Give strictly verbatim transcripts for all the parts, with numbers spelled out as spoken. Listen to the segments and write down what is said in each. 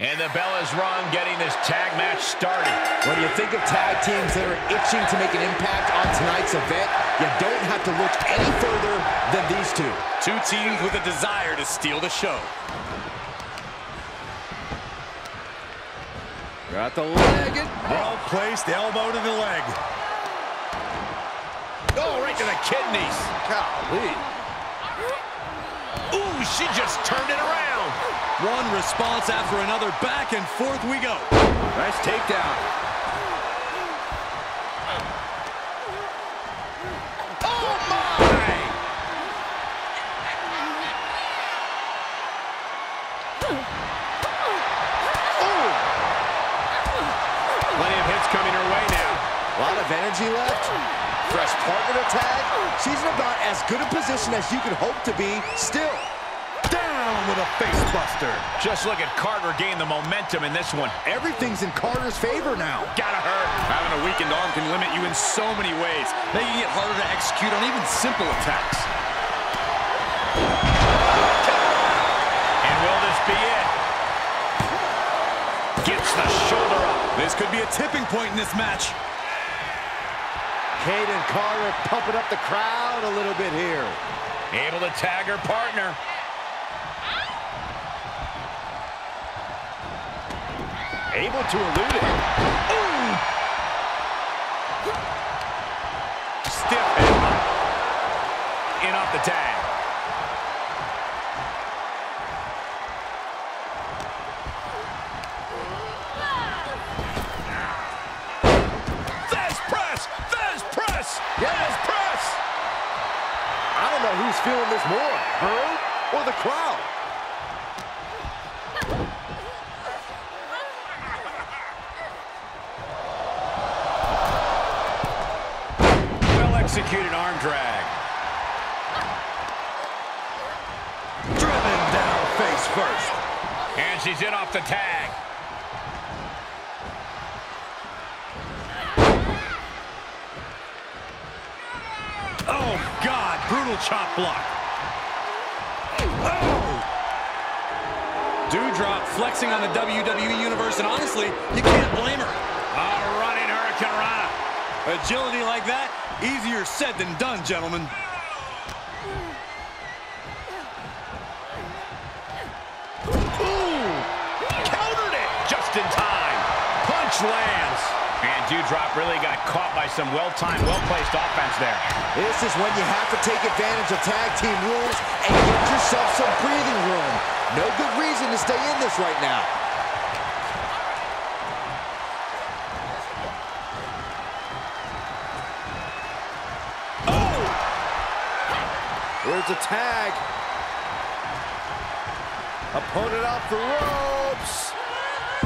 And the bell is rung, getting this tag match started. When you think of tag teams that are itching to make an impact on tonight's event, you don't have to look any further than these two. Two teams with a desire to steal the show. Got the leg. Well placed elbow to the leg. Oh, right to the kidneys. Golly. Ooh, she just turned it around. One response after another, back and forth we go. Nice takedown. Oh my! Ooh. Plenty of hits coming her way now. A lot of energy left. Fresh partner attack. She's in about as good a position as you can hope to be still. With a face buster. Just look at Carter gain the momentum in this one. Everything's in Carter's favor now. Gotta hurt. Having a weakened arm can limit you in so many ways, making it harder to execute on even simple attacks. And will this be it? Gets the shoulder up. This could be a tipping point in this match. Caden Carter pumping up the crowd a little bit here. Able to tag her partner. Able to elude it. Ooh. Stiff headlock. In off the tag. Fast press! Fast press! Yes, press! I don't know who's feeling this more, her or the crowd. Executed arm drag. Driven down face first. And she's in off the tag. Oh, God. Brutal chop block. Oh! Doudrop flexing on the W W E Universe, and honestly, you can't blame her. All right, running Hurricane Rana. Agility like that, easier said than done, gentlemen. Ooh! Countered it! Just in time. Punch lands. And Doudrop really got caught by some well-timed, well-placed offense there. This is when you have to take advantage of tag team rules and get yourself some breathing room. No good reason to stay in this right now. There's a tag. Opponent off the ropes.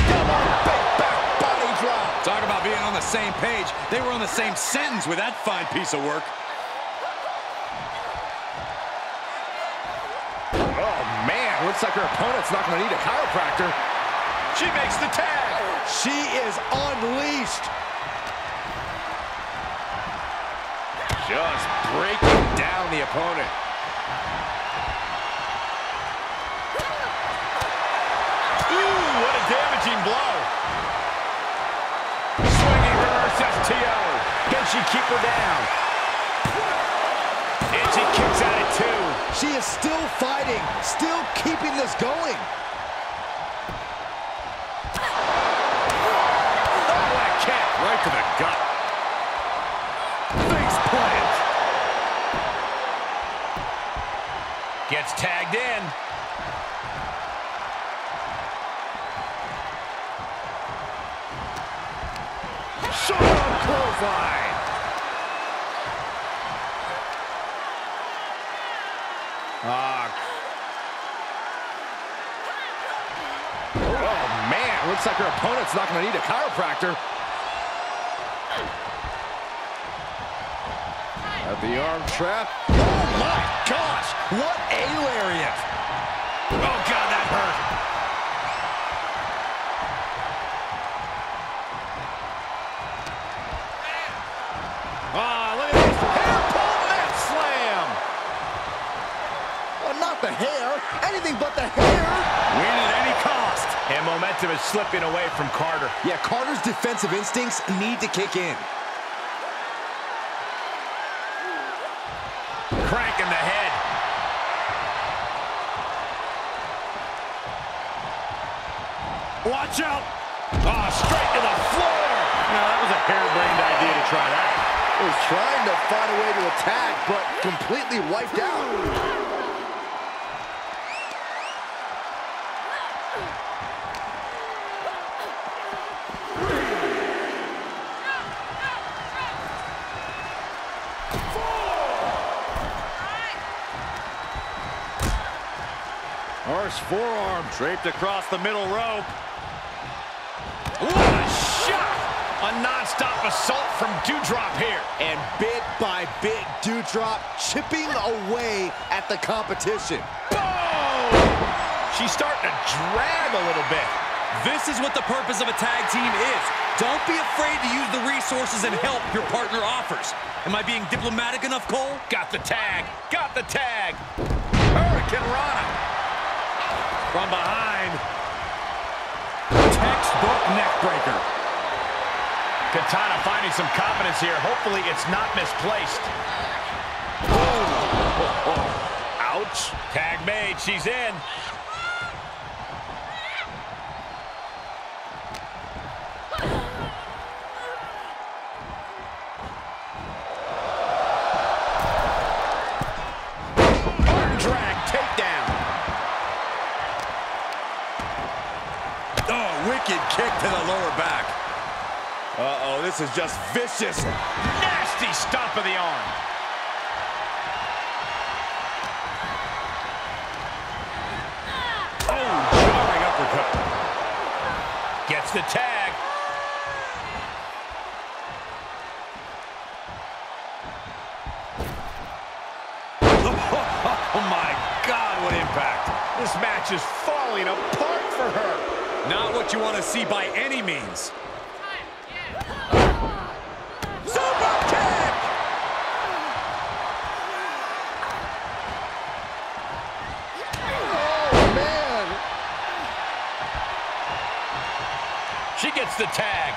Come on, big back body drop. Talk about being on the same page. They were on the same sentence with that fine piece of work. Oh, man. Looks like her opponent's not going to need a chiropractor. She makes the tag. She is unleashed. Just breaking down the opponent. Ooh, what a damaging blow. Swinging reverse S T O. Can she keep her down? And she kicks out at two. She is still fighting, still keeping this going. Oh, that kick right to the gut. Face plant. Gets tagged in. Shot on clothesline. Ah. Oh, man. Looks like her opponent's not going to need a chiropractor. At the arm trap. Oh, my gosh. What a lariat. Oh, God, that hurt. Ah, oh, look at this. Hair pull, neck slam. Well, not the hair. Anything but the hair. Win at any cost. And momentum. momentum is slipping away from Carter. Yeah, Carter's defensive instincts need to kick in. Crank in the head. Watch out. Oh, straight to the floor. Now, that was a harebrained idea to try that. It was trying to find a way to attack, but completely wiped out. Harsh forearm draped across the middle rope. What a shot! A non-stop assault from Doudrop here. And bit by bit, Doudrop chipping away at the competition. Boom! She's starting to drag a little bit. This is what the purpose of a tag team is. Don't be afraid to use the resources and help your partner offers. Am I being diplomatic enough, Cole? Got the tag. Got the tag. Hurricane Rana. From behind. Textbook neckbreaker. Katana finding some confidence here. Hopefully it's not misplaced. Oh. Oh, oh. Ouch. Tag made. She's in. Kick to the lower back. Uh-oh, this is just vicious. Nasty stomp of the arm. Oh, jarring uppercut. Gets the tag. Oh my God, what impact. This match is falling apart for her. Not what you want to see by any means. Super kick! Oh, man. She gets the tag.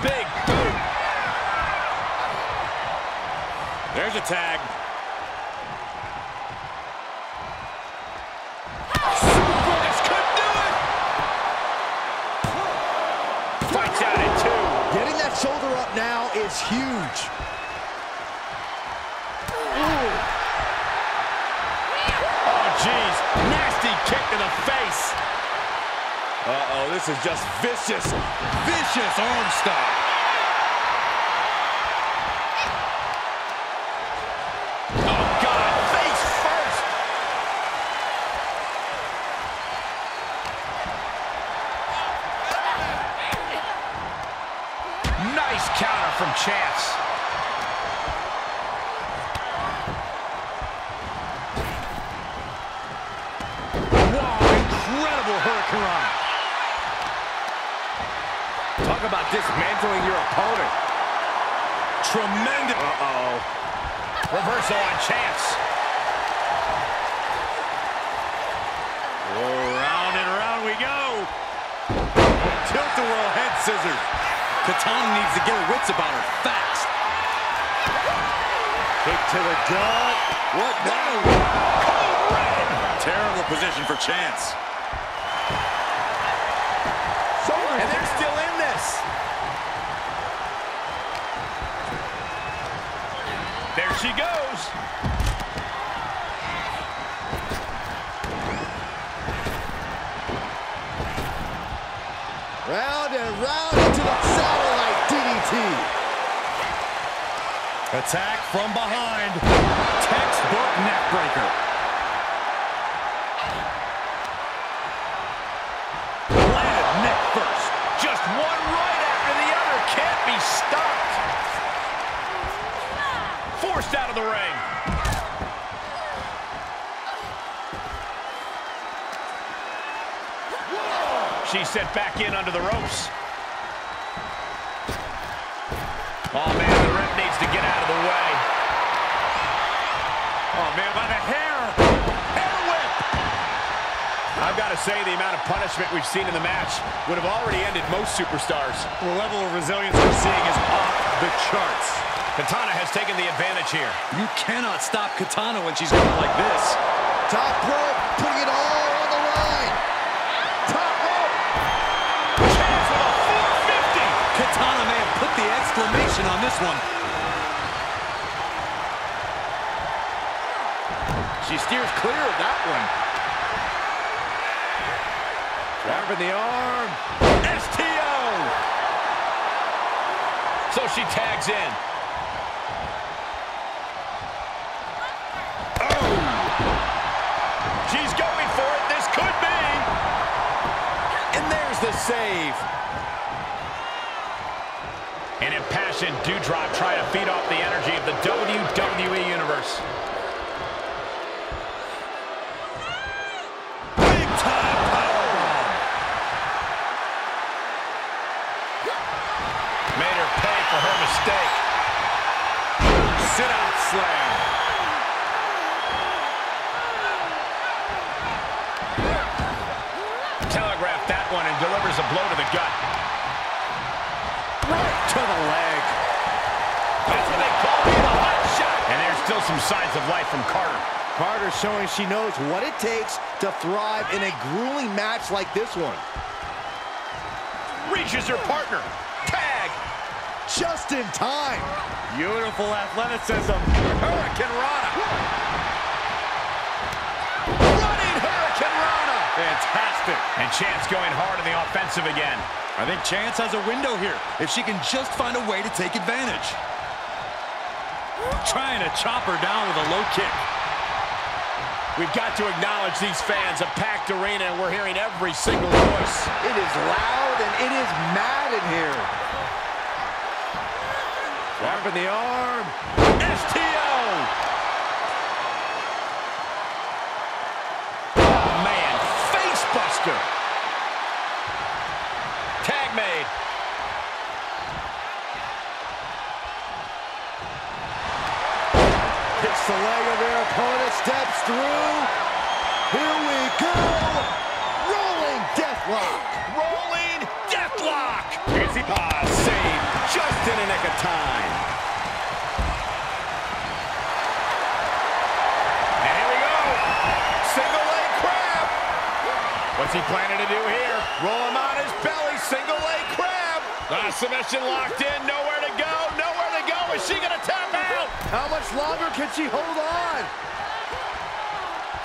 Big boot. There's a tag. Shoulder up now is huge. Ooh. Oh, geez. Nasty kick to the face. Uh-oh, this is just vicious, vicious arm stop. Oh, God, face first. Counter from Chance. Wow, incredible hurricanrana. Talk about dismantling your opponent. Tremendous. Uh-oh. Reversal on Chance. Oh, round and round we go. Tilt-a-whirl head scissors. Katana needs to get her wits about her fast. Kick to the gut. What now? Terrible position for Chance. And they're still in this. There she goes. Round and round. Attack from behind. Textbook neckbreaker. Lad neck first. Just one right after the other. Can't be stopped. Forced out of the ring. She set back in under the ropes. Oh, man, the ref needs to get out of the way. Oh, man, by the hair. Hair whip. got to say, the amount of punishment we've seen in the match would have already ended most superstars. The level of resilience we're seeing is off the charts. Katana has taken the advantage here. You cannot stop Katana when she's going like this. Top rope, putting it all on the line. Top rope. Chance with a four fifty. Katana may have put the exclamation on this one. She steers clear of that one. Grab in the arm. S T O! So she tags in. Oh! She's going for it. This could be. And there's the save. An impassioned Doudrop trying to feed off the energy of the W W E Universe. Telegraphed that one and delivers a blow to the gut. Right to the leg. That's what they call it, a hot shot. And there's still some signs of life from Carter. Carter showing she knows what it takes to thrive in a grueling match like this one. Reaches her partner. Tag. Just in time. Beautiful athleticism. Hurricane Rana. Running Hurricane Rana. Fantastic. And Chance going hard in the offensive again. I think Chance has a window here if she can just find a way to take advantage. Trying to chop her down with a low kick. We've got to acknowledge these fans, a packed arena, and we're hearing every single voice. It is loud and it is mad in here. Grab in the arm. S T O! Oh, man. Face buster. Tag made. Hits the leg of their opponent. Steps through. Here we go. Rolling deathlock. Rolling deathlock. Here's the ah, save. Just in the nick of time. And here we go. Single leg crab. What's he planning to do here? Roll him on his belly. Single leg crab. Ah, submission locked in. Nowhere to go. Nowhere to go. Is she going to tap out? How much longer can she hold on?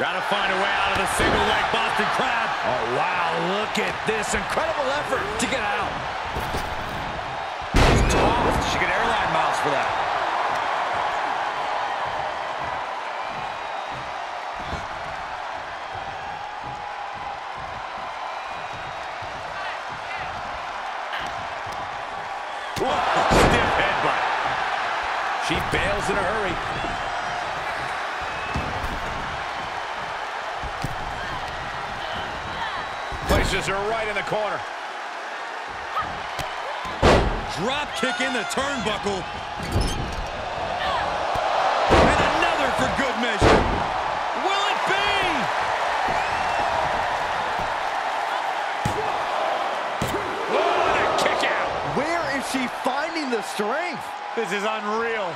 Got to find a way out of the single leg Boston crab. Oh, wow. Look at this. Incredible effort to get out. She could airline miles for that. Whoa, stiff headbutt. She bails in a hurry. Places her right in the corner. Drop kick in the turnbuckle. And another for good measure. Will it be? Oh, what a kick out. Where is she finding the strength? This is unreal.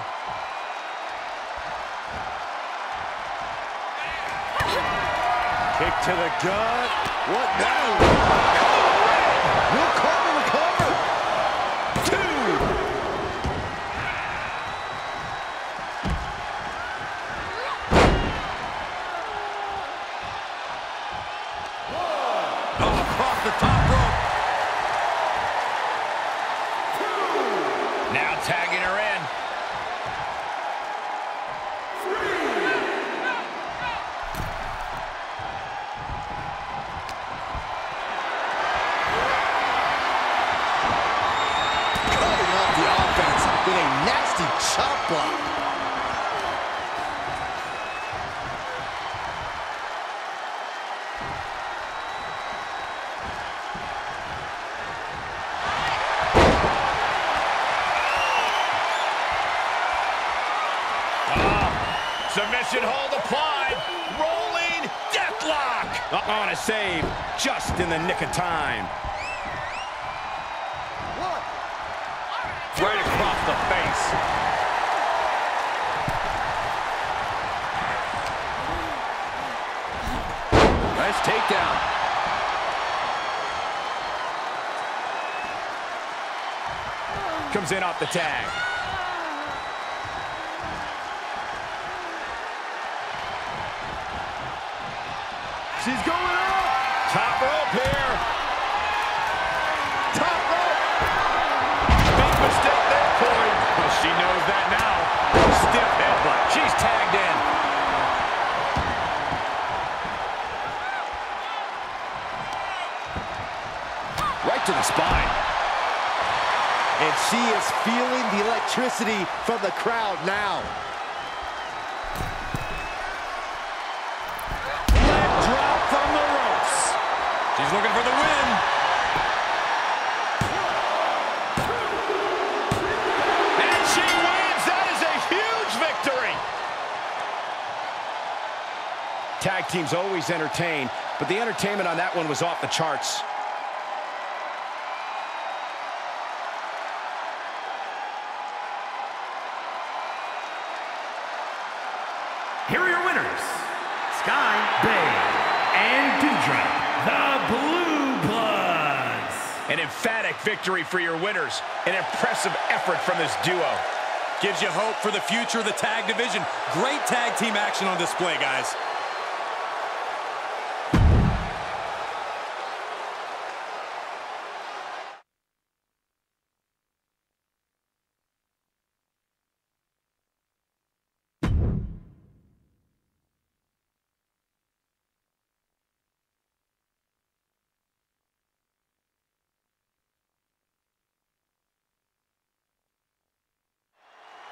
Kick to the gut. What now? Submission hold applied. Rolling deathlock. Uh-oh, and a save just in the nick of time. One. Right across the face. Nice takedown. Comes in off the tag. She's going up. Top rope here. Top rope. Big mistake there, Corey. Well, she knows that now. Stiff headbutt. She's tagged in. Right to the spine. And she is feeling the electricity from the crowd now. Leg drop from the ropes. She's looking for the win. And she wins. That is a huge victory. Tag teams always entertain, but the entertainment on that one was off the charts. Here are your winners, Sky, Bay, and Doudrop, the Blue Bloods. An emphatic victory for your winners. An impressive effort from this duo. Gives you hope for the future of the tag division. Great tag team action on display, guys.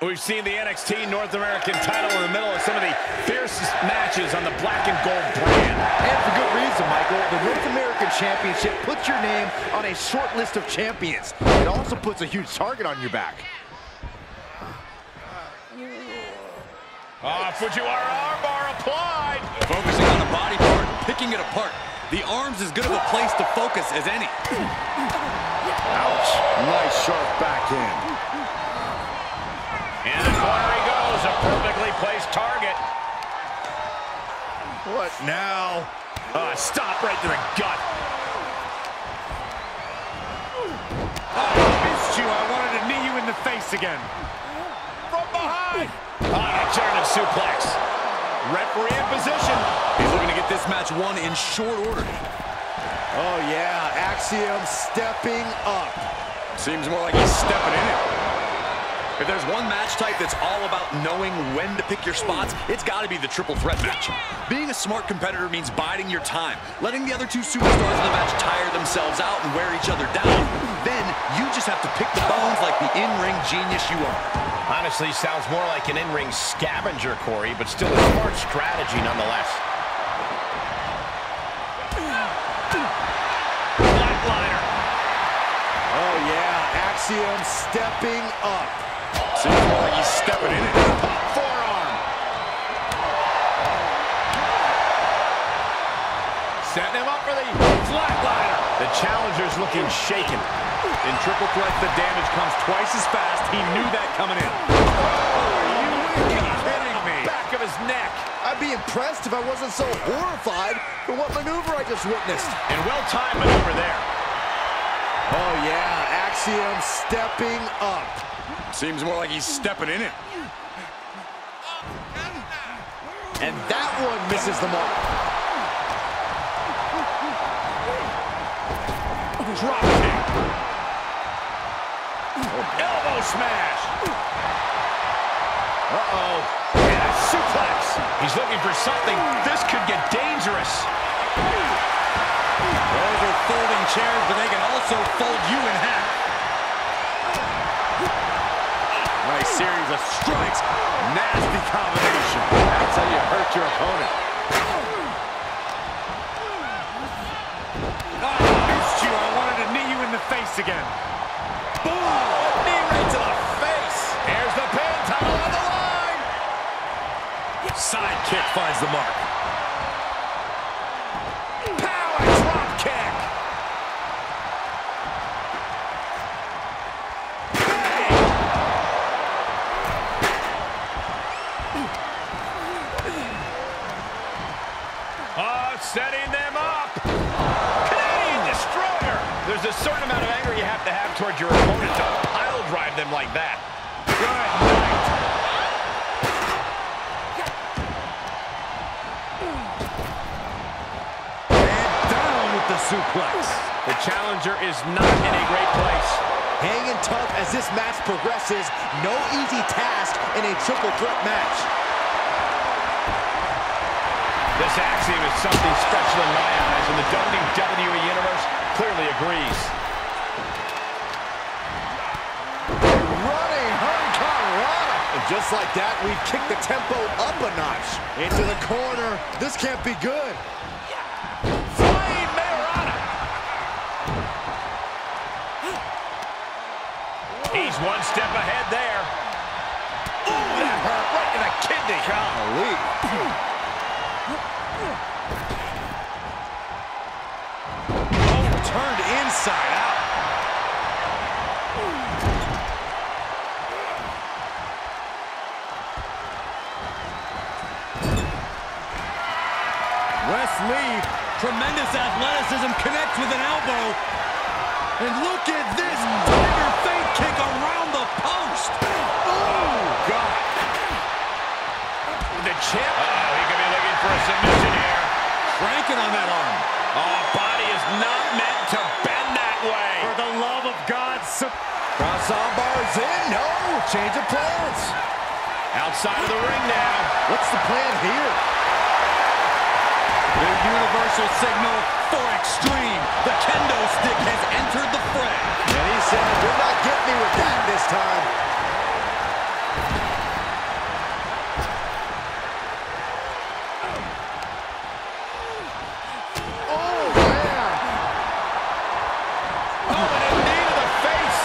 We've seen the N X T North American title in the middle of some of the fiercest matches on the black and gold brand. And for good reason, Michael. The North American Championship puts your name on a short list of champions. It also puts a huge target on your back. Ah, Fujiwara armbar applied. Focusing on the body part, picking it apart. The arms is good of a place to focus as any. Ouch. Nice sharp backhand. And the corner he goes, a perfectly placed target. What now? Uh, stop right to the gut. Oh, I missed you. I wanted to knee you in the face again. From behind. Oh, a German suplex. Referee in position. He's looking to get this match won in short order. Oh, yeah. Axiom stepping up. Seems more like he's stepping in it. If there's one match type that's all about knowing when to pick your spots, it's got to be the triple threat match. Being a smart competitor means biding your time, letting the other two superstars in the match tire themselves out and wear each other down. Then you just have to pick the bones like the in-ring genius you are. Honestly, sounds more like an in-ring scavenger, Corey, but still a smart strategy nonetheless. Flatliner. Oh, yeah. Axiom stepping up. Seems more like he's stepping in it. Pop forearm. Setting him up for the flatliner. The challenger's looking shaken. In triple threat, the damage comes twice as fast. He knew that coming in. Oh, are you kidding me? Back of his neck. I'd be impressed if I wasn't so horrified for what maneuver I just witnessed. And well-timed maneuver there. Oh, yeah. Axiom stepping up. Seems more like he's stepping in it. And that one misses the mark. Drop kick. Elbow smash. Uh-oh. And a suplex. He's looking for something. This could get dangerous. Those are folding chairs, but they can also fold you in half. Nice series of strikes. Nasty combination. That's how you hurt your opponent. Oh, I missed you. I wanted to knee you in the face again. Boom! Oh, knee right to the face. There's the pin. Title on the line. Side kick finds the mark. a certain amount of anger you have to have towards your opponent to pile drive them like that. Good night. And down with the suplex. The challenger is not in a great place. Hanging tough as this match progresses. No easy task in a triple threat match. This axiom is something special in my eyes, and the W W E Universe clearly agrees. Running Hurricane Rana. And just like that, we kick the tempo up a notch. Into the corner. This can't be good. He's one step ahead there. Ooh, that hurt right in the kidney. Golly. Oh, turned inside out. Wesley, tremendous athleticism, connects with an elbow. And look at this tiger fake kick around the post. Oh, God. The chip. Uh-oh, he could be looking for a submission here. Cranking on that arm. Oh, body is not meant to bend that way. For the love of God. Cross arm bars in. No, change of plans. Outside of the ring now. What's the plan here? The universal signal for extreme. The kendo stick has entered the fray. And he said, you're not getting me with that this time. Oh, man. Oh, and a knee to the face.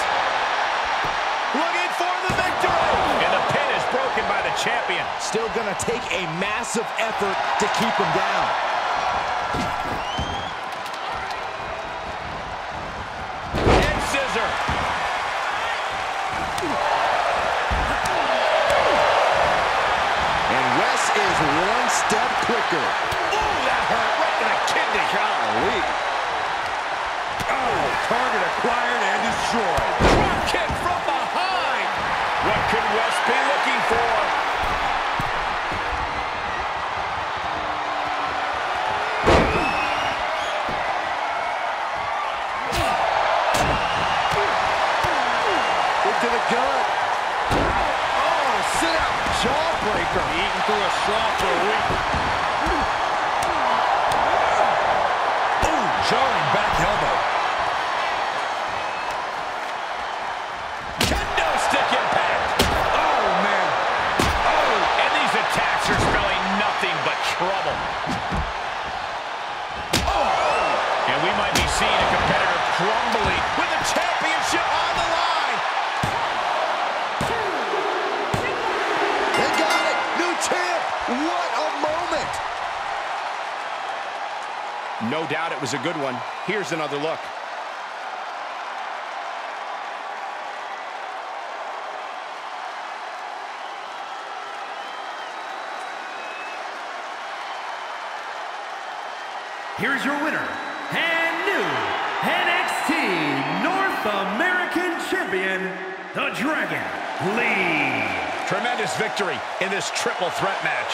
Looking for the victory. And the pin is broken by the champion. Still gonna take a massive effort to keep him down. Step quicker. Ooh, that hurt right in the kidney. Golly. Oh, target acquired and destroyed. Drop kick from behind. What could West be looking for? Into the gut. Oh, sit out. Jawbreaker. Eating through a straw for a week. Ooh, jarring back elbow. Kendo stick impact. Oh, man. Oh, and these attacks are spelling nothing but trouble. Oh, and we might be seeing a competitor crumbling with a championship on the line. What a moment! No doubt it was a good one. Here's another look. Here's your winner, and new N X T North American Champion, the Dragon Lee. Tremendous victory in this triple threat match.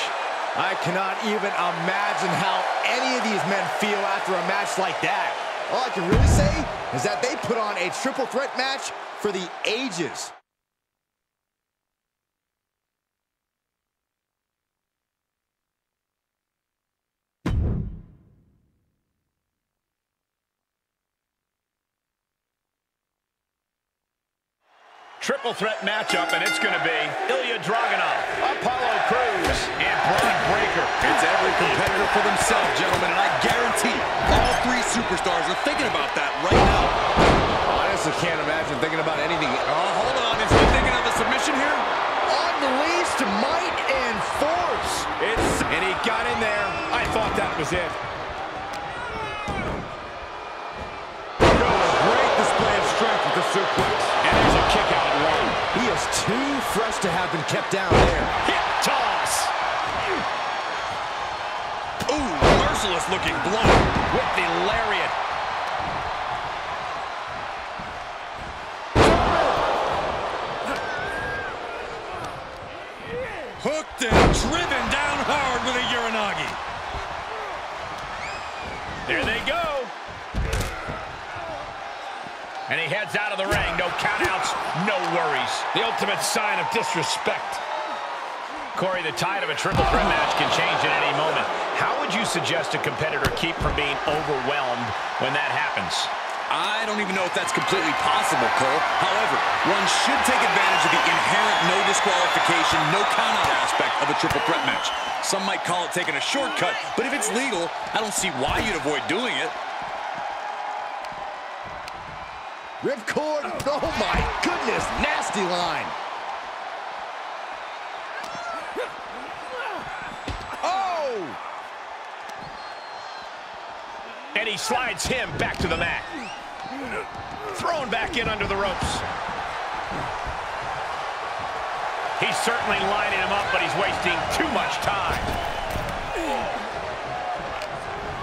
I cannot even imagine how any of these men feel after a match like that. All I can really say is that they put on a triple threat match for the ages. Triple threat matchup, and it's going to be Ilya Dragunov, Apollo Crews, and Braun Breaker. It's every competitor for themselves, gentlemen, and I guarantee all three superstars are thinking about that right now. Honestly, can't imagine thinking about anything. Oh, hold on. Is he thinking of a submission here? Unleashed might and force. It's, and he got in there. I thought that was it. The suplex. And there's a kick out one. He is too fresh to have been kept down there. Hip toss. Ooh, merciless looking blow with the lariat. Hooked and driven down hard with a Uranagi. There they go. And he heads out of the ring. No countouts, no worries. The ultimate sign of disrespect. Corey, the tide of a triple threat match can change at any moment. How would you suggest a competitor keep from being overwhelmed when that happens? I don't even know if that's completely possible, Cole. However, one should take advantage of the inherent no disqualification, no countout aspect of a triple threat match. Some might call it taking a shortcut, but if it's legal, I don't see why you'd avoid doing it. Ripcord, oh my goodness, nasty line. And he slides him back to the mat. Thrown back in under the ropes. He's certainly lining him up, but he's wasting too much time.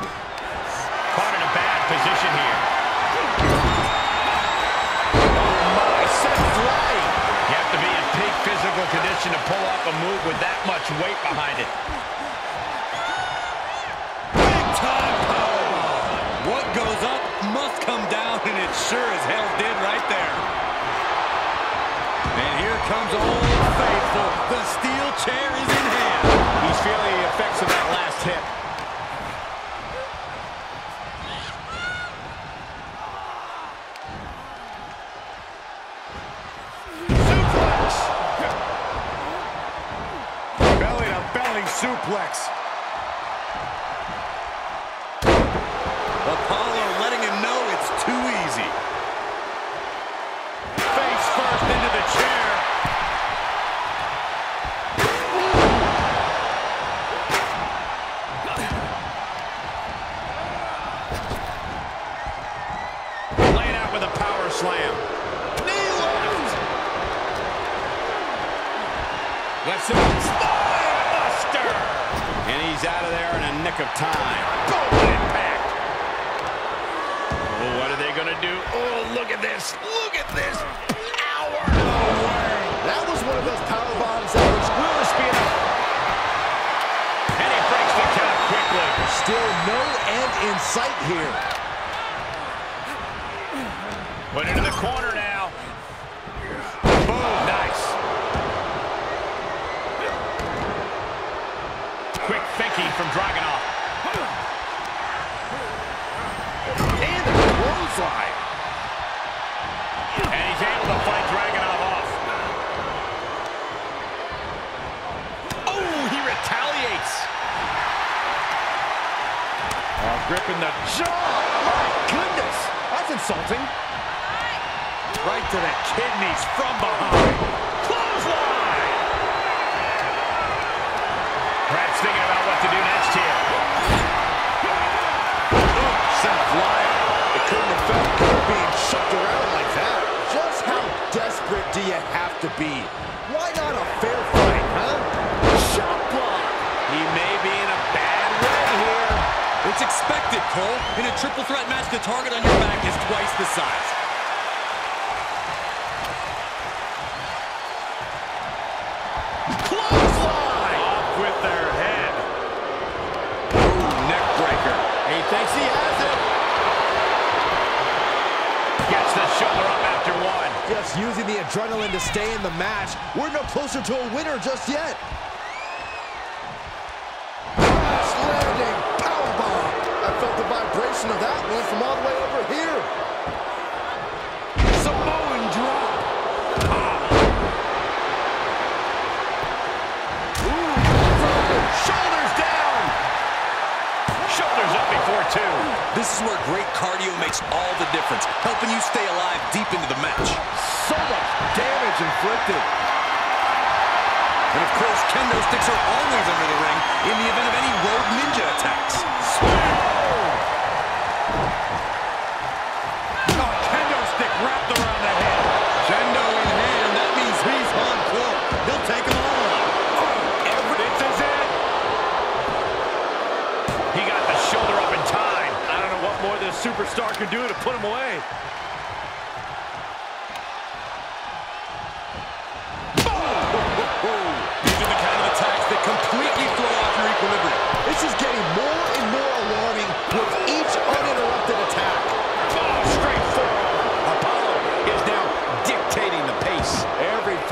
Caught in a bad position here. Oh my, set flying. You have to be in peak physical condition to pull off a move with that much weight behind it. Big time power. What goes up must come down, and it sure as hell did right there. And here comes Old Faithful. The steel chair is in hand. He's feeling the effects of that last hit. Suplex. Belly-to-belly suplex. Apollo letting him know it's too easy. Face first into the chair. Laid out with a power slam. Knee left. Left side spine buster. And he's out of there in a nick of time. Golden impact. Oh, what are they going to do? Oh, look at this. Look at this. Power. Oh, that was one of those power bombs that was really speeding up. And he breaks the count quickly. Still no end in sight here. Went into the corner now. Boom. Nice. Quick thinking from Dragunov. Slide. And he's able to fight Dragunov off. Oh, he retaliates. Oh, gripping the jaw. My goodness. That's insulting. Right to the kidneys from behind. Clothesline. Brad's thinking about what to do next here. Oh, sent flying. Couldn't have felt good being shoved around like that. Just how desperate do you have to be? Why not a fair fight, huh? Shot block. He may be in a bad way here. It's expected, Cole. In a triple threat match, the target on your back is twice the size. Clothesline! Off with their head. Ooh, neck breaker. He thinks he has it. Gets the shoulder up after one. Just using the adrenaline to stay in the match. We're no closer to a winner just yet. Crash landing powerbomb. I felt the vibration of that one from all the way over here. Samoan drop. Ah. Ooh, shoulders down. Shoulders up before two. This is where great cardio makes all the difference, helping you stay alive deep into the match. So much damage inflicted. And of course, kendo sticks are always under the ring in the event of any rogue ninja attacks. Swing! Oh, kendo stick wrapped around the head. Kendo in hand, that means he's on floor. He'll take him all out. Oh, everything is it. He got the shoulder up in time. What more than a superstar can do to put him away. Boom! Using the kind of attack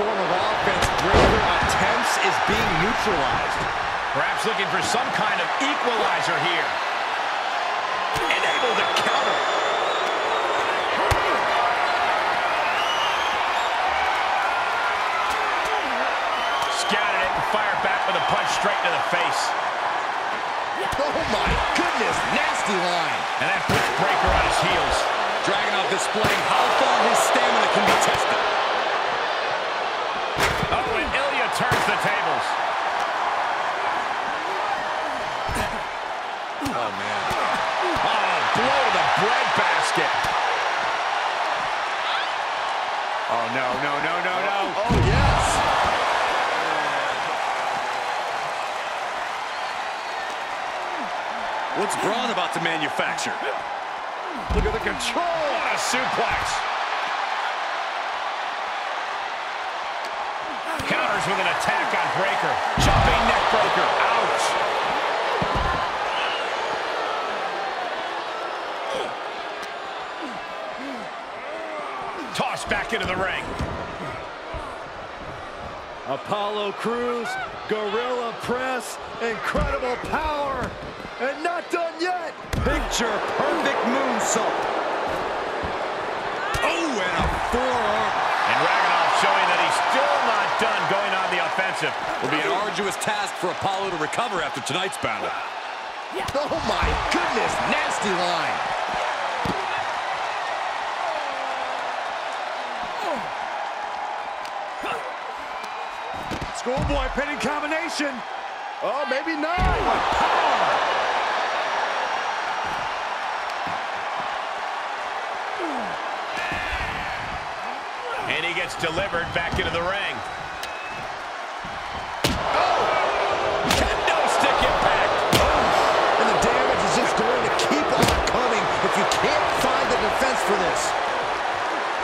form of offense greater attempts is being neutralized. Perhaps looking for some kind of equalizer here. And able to counter. Scattered it and fired back with a punch straight to the face. Oh my goodness, nasty line. And that foot breaker on his heels. Dragunov displaying how far his stamina can be tested. Oh, and Ilya turns the tables. Oh, man. Oh, blow to the breadbasket. Oh, no, no, no, no, no. Oh, oh yes. What's Braun about to manufacture? Look at the control on a suplex. Counters with an attack on Breaker. Jumping neck breaker. Ouch. Tossed back into the ring. Apollo Crews, gorilla press, incredible power, and not done yet. Picture perfect moonsault. Oh, and a forearm. And Dragunov showing that he's still not done going on the offensive. Will be an arduous task for Apollo to recover after tonight's battle. Oh my goodness, nasty line. Schoolboy pinning combination. Oh, maybe not. Power. And he gets delivered back into the ring. Oh! Kendo stick impact! Oh. And the damage is just going to keep on coming if you can't find the defense for this.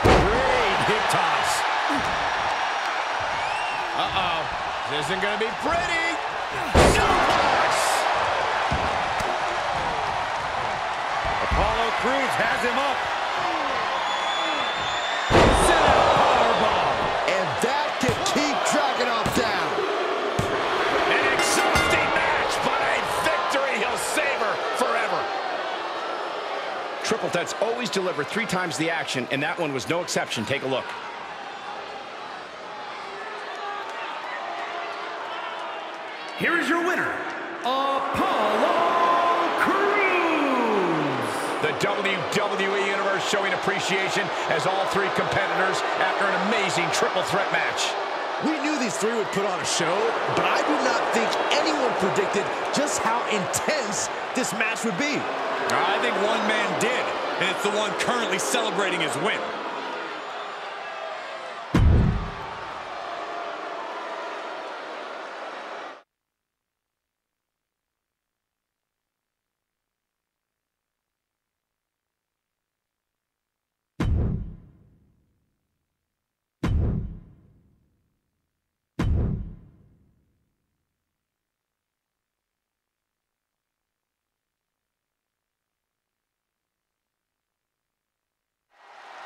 Great hip toss. Uh-oh. This isn't going to be pretty. Suplex! Apollo Crews has him up. Triple threats always deliver three times the action, and that one was no exception. Take a look. Here is your winner, Apollo Crews. The W W E Universe showing appreciation as all three competitors after an amazing triple threat match. We knew these three would put on a show, but I do not think anyone predicted just how intense this match would be. I think one man did, and it's the one currently celebrating his win.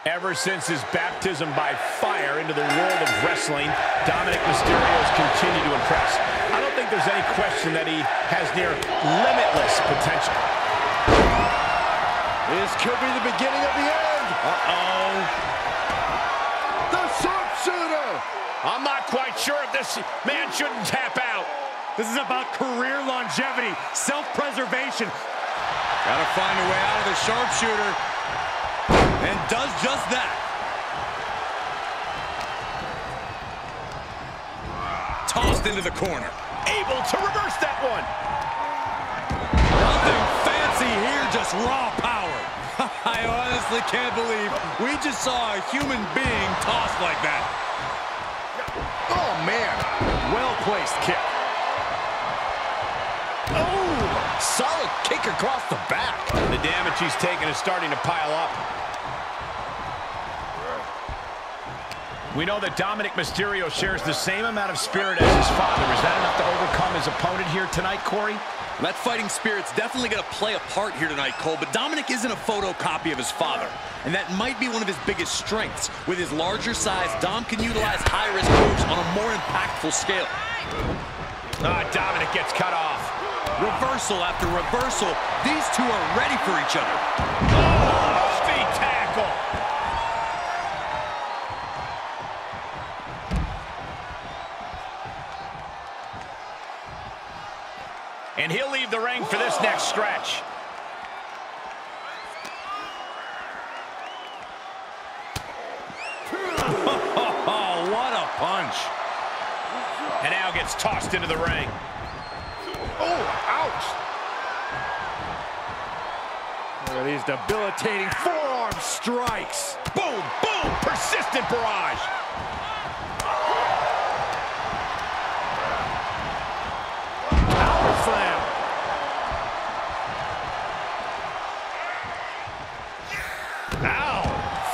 Ever since his baptism by fire into the world of wrestling, Dominic Mysterio has continued to impress. I don't think there's any question that he has near limitless potential. This could be the beginning of the end. Uh-oh. The sharpshooter. I'm not quite sure if this man shouldn't tap out. This is about career longevity, self-preservation. Gotta find a way out of the sharpshooter. And does just that. Tossed into the corner. Able to reverse that one. Nothing fancy here, just raw power. I honestly can't believe we just saw a human being tossed like that. Oh, man. Well-placed kick. Oh, solid kick across the back. The damage he's taken is starting to pile up. We know that Dominic Mysterio shares the same amount of spirit as his father. Is that enough to overcome his opponent here tonight, Corey? That fighting spirit's definitely going to play a part here tonight, Cole, but Dominic isn't a photocopy of his father, and that might be one of his biggest strengths. With his larger size, Dom can utilize high-risk moves on a more impactful scale. Ah, Dominic gets cut off. Reversal after reversal. These two are ready for each other. Oh, speed tackle. And he'll leave the ring for this next stretch. Oh, what a punch. And now gets tossed into the ring. Oh, ouch. Look at these debilitating forearm strikes. Boom, boom, persistent barrage. Slam. Ow!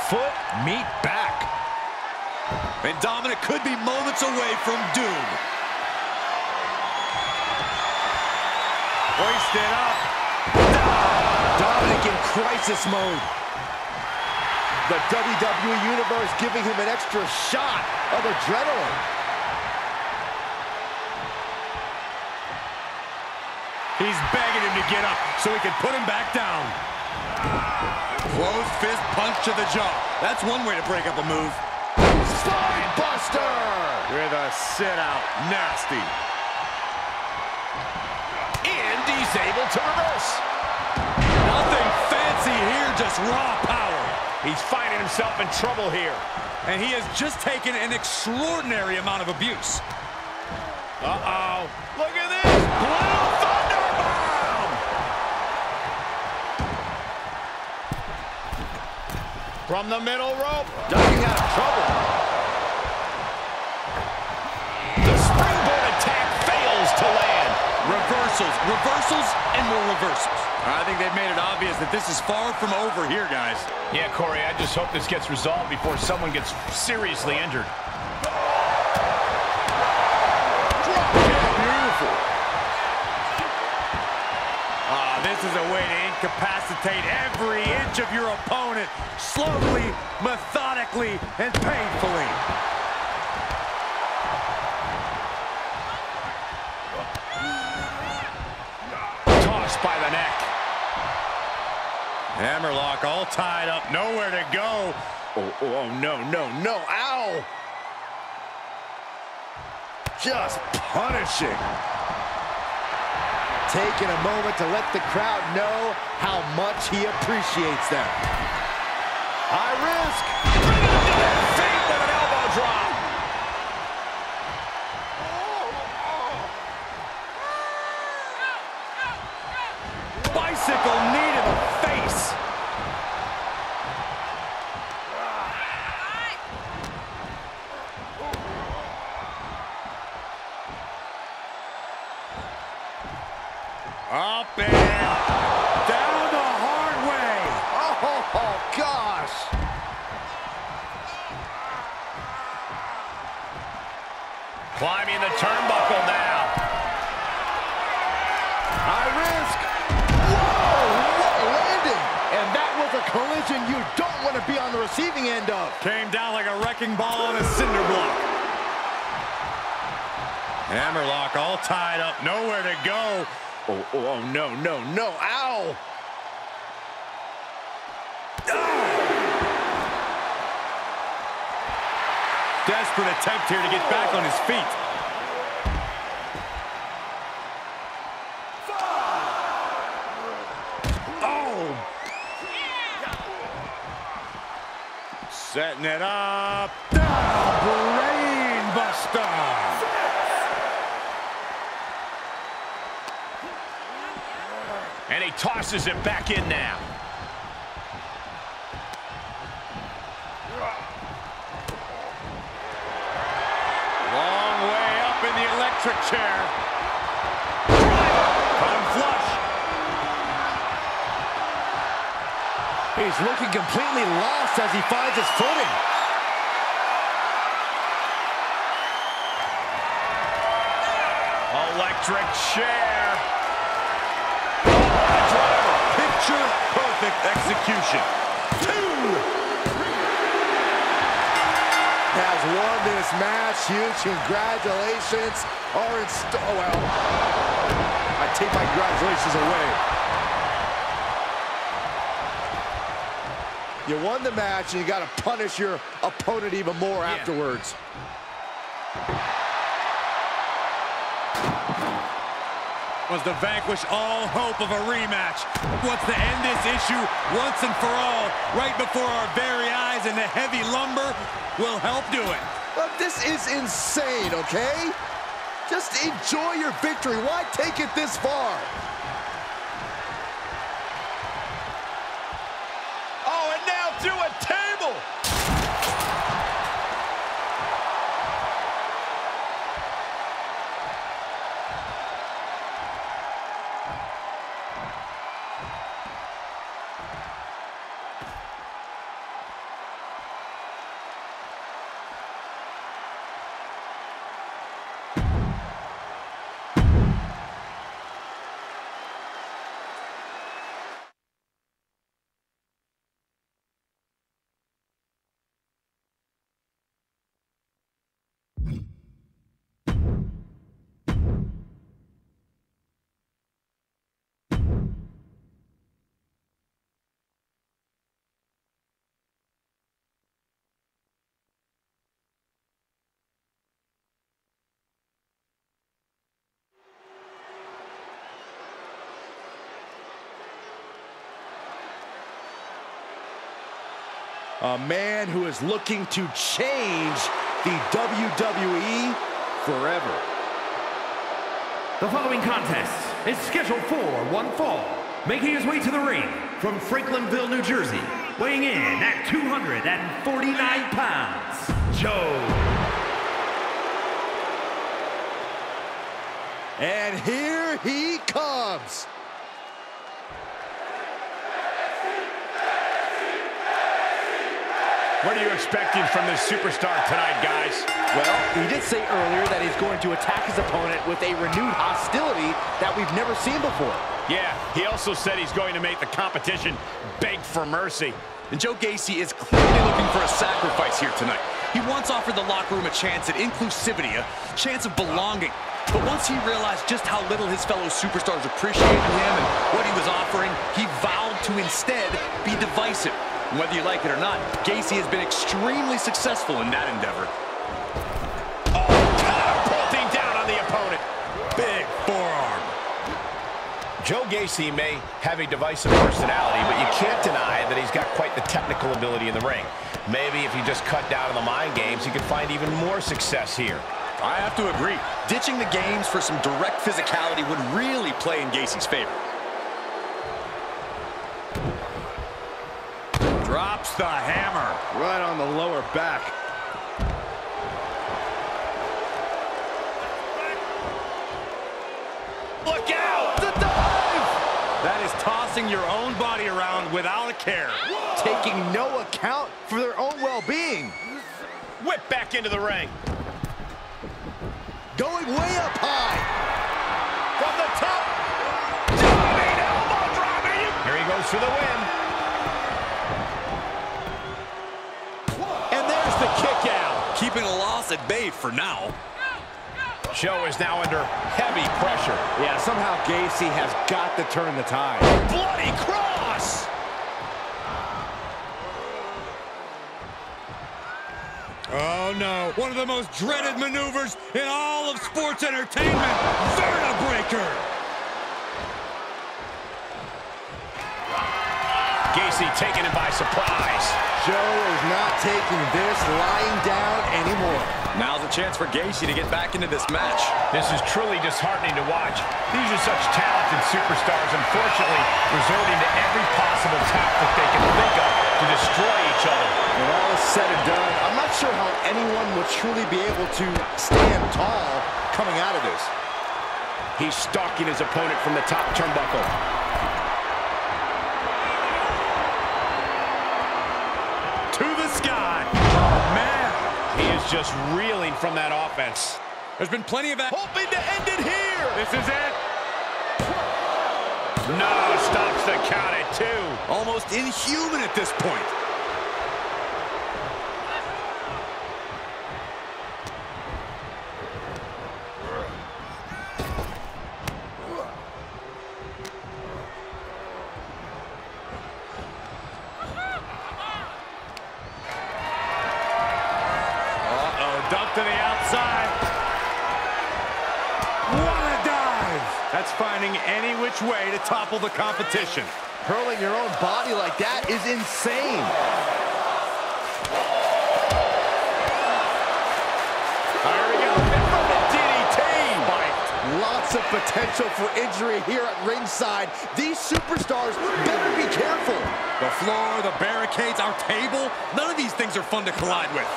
Foot meet back. And Dominic could be moments away from doom. Hoisted up. Dominic in crisis mode. The W W E Universe giving him an extra shot of adrenaline. He's begging him to get up so he can put him back down. Closed fist punch to the jaw. That's one way to break up a move. Slide buster! With a sit out. Nasty. And he's able to reverse. Nothing fancy here, just raw power. He's finding himself in trouble here. And he has just taken an extraordinary amount of abuse. Uh-oh. Look at this. Blue Thunder! From the middle rope, ducking out of trouble. The springboard attack fails to land. Reversals, reversals, and more reversals. I think they've made it obvious that this is far from over here, guys. Yeah, Corey, I just hope this gets resolved before someone gets seriously injured. Beautiful. Ah, this is a way to incapacitate every inch of your opponent, slowly, methodically, and painfully. Tossed by the neck. Hammerlock all tied up, nowhere to go. Oh, oh no, no, no, ow! Just punishing. Taking a moment to let the crowd know how much he appreciates them. High risk. Bring him to their feet with an elbow drop. Bicycle knee to the face. Up and down the hard way. Oh, oh gosh. Climbing the turnbuckle now. High risk. Whoa, what a landing. And that was a collision you don't want to be on the receiving end of. Came down like a wrecking ball on a cinder block. Hammerlock all tied up, nowhere to go. Oh, oh, oh, no, no, no, ow! Ah! Desperate attempt here to get back on his feet. Oh! Setting it up. Ah, brain buster! And he tosses it back in now. Long way up in the electric chair. Driver, come flush. He's looking completely lost as he finds his footing. Electric chair. perfect execution. Two! Has won this match. Huge congratulations are in store. Oh, well, I take my congratulations away. You won the match, and you got to punish your opponent even more yeah. afterwards. Was to vanquish all hope of a rematch. Wants to end this issue once and for all, right before our very eyes, and the heavy lumber will help do it. But this is insane, okay? Just enjoy your victory. Why take it this far? Oh, and now through a table! A man who is looking to change the W W E forever. The following contest is scheduled for one fall, making his way to the ring from Franklinville, New Jersey, weighing in at two hundred forty-nine pounds, Joe. And here he comes. What are you expecting from this superstar tonight, guys? Well, he did say earlier that he's going to attack his opponent with a renewed hostility that we've never seen before. Yeah, he also said he's going to make the competition beg for mercy. And Joe Gacy is clearly looking for a sacrifice here tonight. He once offered the locker room a chance at inclusivity, a chance of belonging. But once he realized just how little his fellow superstars appreciated him and what he was offering, he vowed to instead be divisive. Whether you like it or not, Gacy has been extremely successful in that endeavor. Oh, catapulting down on the opponent. Big forearm. Joe Gacy may have a divisive personality, but you can't deny that he's got quite the technical ability in the ring. Maybe if you just cut down on the mind games, he could find even more success here. I have to agree. Ditching the games for some direct physicality would really play in Gacy's favor. Drops the hammer. Right on the lower back. Look out! The dive! That is tossing your own body around without a care. Whoa. Taking no account for their own well-being. Whip back into the ring. Going way up high. From the top. Diving elbow drop. Here he goes for the win. Kick out. Keeping a loss at bay for now. Joe is now under heavy pressure. Yeah, somehow Gacy has got to turn the tide. Bloody cross! Oh, no. One of the most dreaded maneuvers in all of sports entertainment. Vertebraker! Gacy taking him by surprise. Joe is not taking this lying down anymore. Now's a chance for Gacy to get back into this match. This is truly disheartening to watch. These are such talented superstars, unfortunately, resorting to every possible tactic they can think of to destroy each other. When all is said and done, I'm not sure how anyone would truly be able to stand tall coming out of this. He's stalking his opponent from the top turnbuckle. Sky. Oh, man. He is just reeling from that offense. There's been plenty of that. Hoping to end it here. This is it. No, stop gets the count at two. Almost inhuman at this point. Dumped to the outside. What a dive! That's finding any which way to topple the competition. Hurling your own body like that is insane. Here we go. D D T. Lots of potential for injury here at ringside. These superstars better be careful. The floor, the barricades, our table. None of these things are fun to collide with.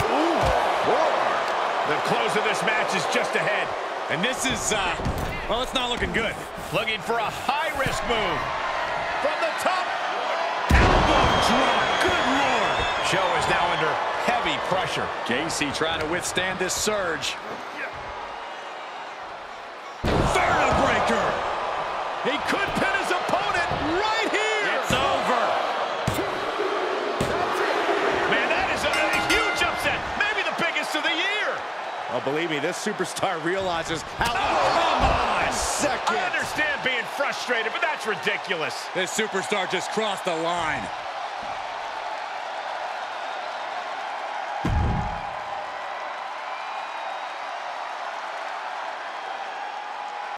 Ooh, the close of this match is just ahead. And this is, uh, well, it's not looking good. Looking for a high-risk move. From the top. Elbow drop. Good Lord. Joe is now under heavy pressure. Gacy trying to withstand this surge. Yeah. Vertebreaker. He could pin his opponent right here. It's over. Oh, believe me, this superstar realizes how... Oh, come on! Second. I understand being frustrated, but that's ridiculous. This superstar just crossed the line.